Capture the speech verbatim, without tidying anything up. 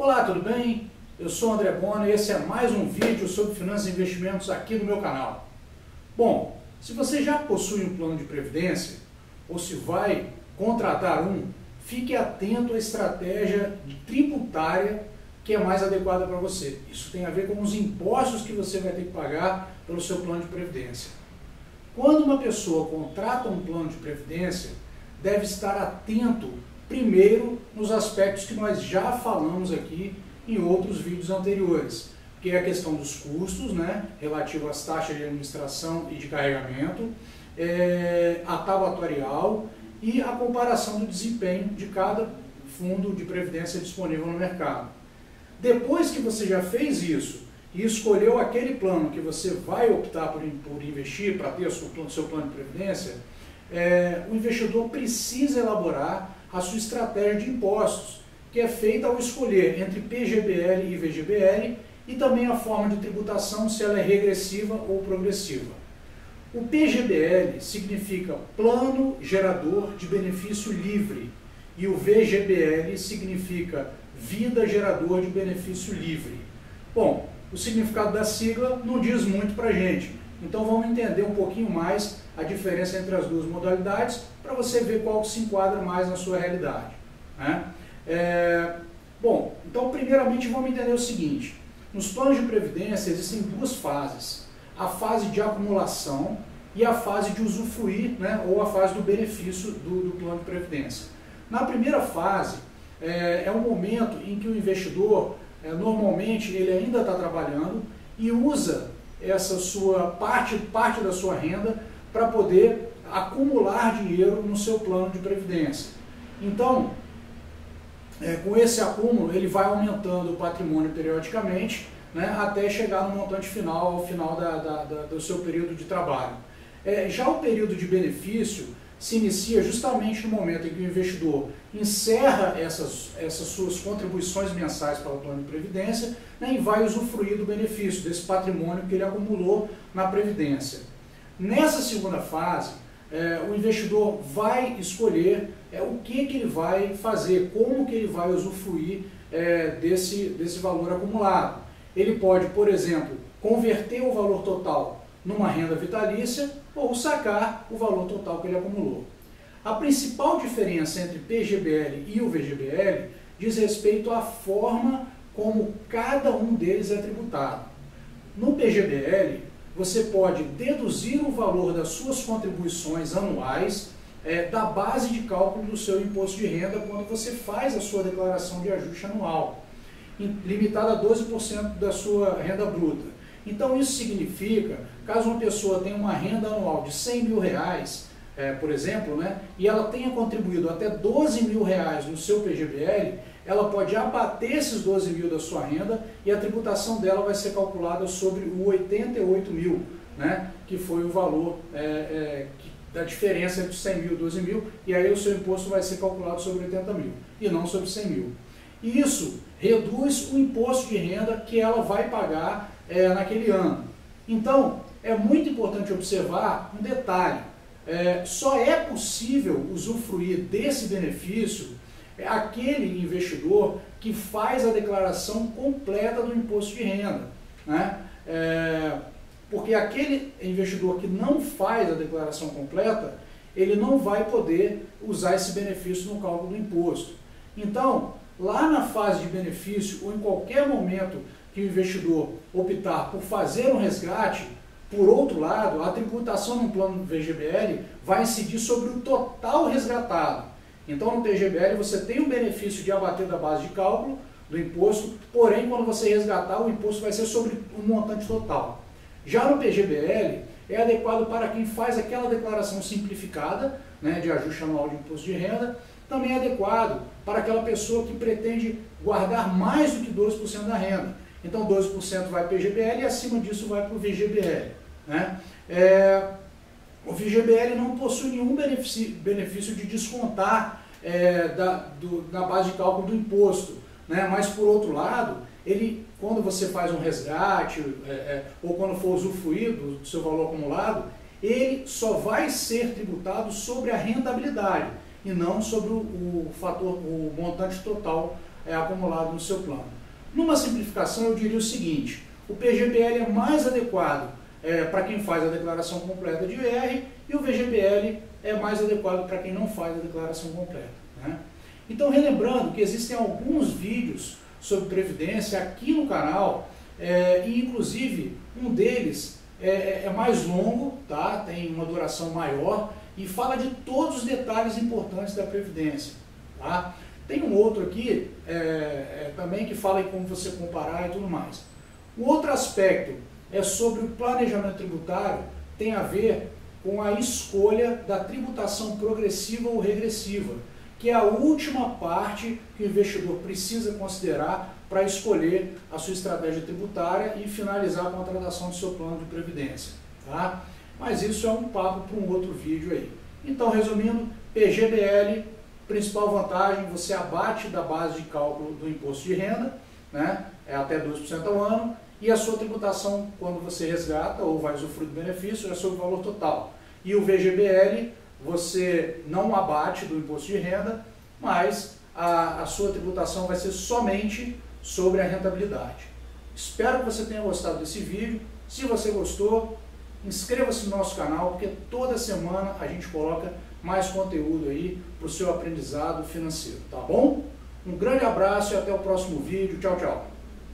Olá, tudo bem? Eu sou o André Bona e esse é mais um vídeo sobre finanças e investimentos aqui no meu canal. Bom, se você já possui um plano de previdência ou se vai contratar um, fique atento à estratégia tributária que é mais adequada para você. Isso tem a ver com os impostos que você vai ter que pagar pelo seu plano de previdência. Quando uma pessoa contrata um plano de previdência, deve estar atento primeiro nos aspectos que nós já falamos aqui em outros vídeos anteriores, que é a questão dos custos, né, relativo às taxas de administração e de carregamento, é, a tabulatorial e a comparação do desempenho de cada fundo de previdência disponível no mercado. Depois que você já fez isso e escolheu aquele plano que você vai optar por, por investir para ter o seu, o seu plano de previdência, é, o investidor precisa elaborar a sua estratégia de impostos, que é feita ao escolher entre P G B L e V G B L e também a forma de tributação, se ela é regressiva ou progressiva. O P G B L significa Plano Gerador de Benefício Livre e o V G B L significa Vida Gerador de Benefício Livre. Bom, o significado da sigla não diz muito para a gente, então vamos entender um pouquinho mais a diferença entre as duas modalidades para você ver qual que se enquadra mais na sua realidade, né? É, bom, então primeiramente vamos entender o seguinte: nos planos de previdência existem duas fases, a fase de acumulação e a fase de usufruir, né, ou a fase do benefício do, do plano de previdência. Na primeira fase, é, é um momento em que o investidor, é, normalmente, ele ainda está trabalhando e usa essa sua parte, parte da sua renda para poder acumular dinheiro no seu plano de previdência. Então, é, com esse acúmulo, ele vai aumentando o patrimônio periodicamente, né, até chegar no montante final, ao final da, da, da, do seu período de trabalho. É, já o período de benefício se inicia justamente no momento em que o investidor encerra essas, essas suas contribuições mensais para o plano de previdência, né, e vai usufruir do benefício desse patrimônio que ele acumulou na previdência. Nessa segunda fase, é, o investidor vai escolher é, o que, que ele vai fazer, como que ele vai usufruir é, desse, desse valor acumulado. Ele pode, por exemplo, converter o valor total numa renda vitalícia ou sacar o valor total que ele acumulou. A principal diferença entre P G B L e o V G B L diz respeito à forma como cada um deles é tributado. No P G B L, você pode deduzir o valor das suas contribuições anuais é, da base de cálculo do seu imposto de renda quando você faz a sua declaração de ajuste anual, limitada a doze por cento da sua renda bruta. Então isso significa, caso uma pessoa tenha uma renda anual de cem mil reais, é, por exemplo, né, e ela tenha contribuído até doze mil reais no seu P G B L, ela pode abater esses doze mil da sua renda e a tributação dela vai ser calculada sobre o oitenta e oito mil, né, que foi o valor é, é, que, da diferença entre cem mil e doze mil, e aí o seu imposto vai ser calculado sobre oitenta mil e não sobre cem mil. E isso reduz o imposto de renda que ela vai pagar é, naquele ano. Então, é muito importante observar um detalhe. É, só é possível usufruir desse benefício aquele investidor que faz a declaração completa do imposto de renda, né? É, porque aquele investidor que não faz a declaração completa, ele não vai poder usar esse benefício no cálculo do imposto. Então, lá na fase de benefício, ou em qualquer momento que o investidor optar por fazer um resgate, por outro lado, a tributação no plano V G B L vai incidir sobre o total resgatado. Então, no P G B L, você tem o benefício de abater da base de cálculo do imposto, porém, quando você resgatar, o imposto vai ser sobre o montante total. Já no P G B L, é adequado para quem faz aquela declaração simplificada, né, de ajuste anual de imposto de renda. Também é adequado para aquela pessoa que pretende guardar mais do que doze por cento da renda. Então doze por cento vai para o P G B L e acima disso vai para o V G B L, né? É, o V G B L não possui nenhum benefício de descontar é, da, do, da base de cálculo do imposto, né? Mas por outro lado, ele, quando você faz um resgate é, é, ou quando for usufruir do seu valor acumulado, ele só vai ser tributado sobre a rentabilidade e não sobre o, o fator, o montante total é acumulado no seu plano. Numa simplificação, eu diria o seguinte: o P G B L é mais adequado é, para quem faz a declaração completa de I R, e o V G B L é mais adequado para quem não faz a declaração completa, né? Então, relembrando que existem alguns vídeos sobre previdência aqui no canal, é, e inclusive um deles é, é mais longo, tá? Tem uma duração maior e fala de todos os detalhes importantes da previdência, tá? Tem um outro aqui é, é, também que fala de como você comparar e tudo mais. O outro aspecto é sobre o planejamento tributário, tem a ver com a escolha da tributação progressiva ou regressiva, que é a última parte que o investidor precisa considerar para escolher a sua estratégia tributária e finalizar a contratação do seu plano de previdência, tá? Mas isso é um papo para um outro vídeo aí. Então, resumindo, P G B L, principal vantagem, você abate da base de cálculo do imposto de renda, né? É até dois por cento ao ano, e a sua tributação, quando você resgata ou vai usufruir do benefício, é sobre o valor total. E o V G B L, você não abate do imposto de renda, mas a, a sua tributação vai ser somente sobre a rentabilidade. Espero que você tenha gostado desse vídeo. Se você gostou, inscreva-se no nosso canal, porque toda semana a gente coloca mais conteúdo aí para o seu aprendizado financeiro, tá bom? Um grande abraço e até o próximo vídeo. Tchau, tchau!